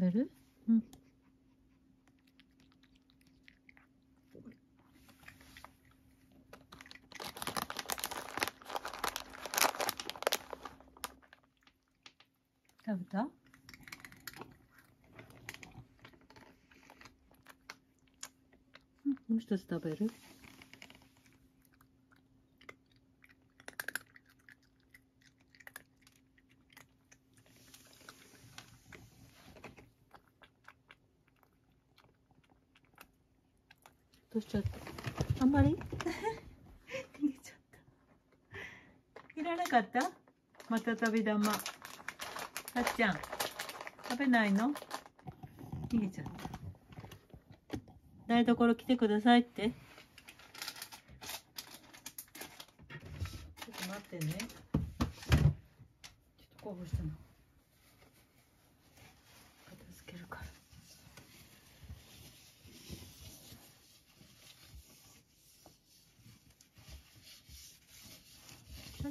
bölü. Hı. Tabii da. Ну что с тобой, рыб?どうしちゃった？あんまり逃げちゃった。いらなかった？またたび玉。さっちゃん食べないの？逃げちゃった。台所来てくださいって。ちょっと待ってね。ちょっとこぼしたの。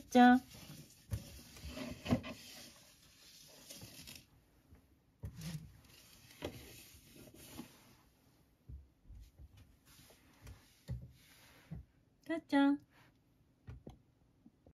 じゃあたっちゃん。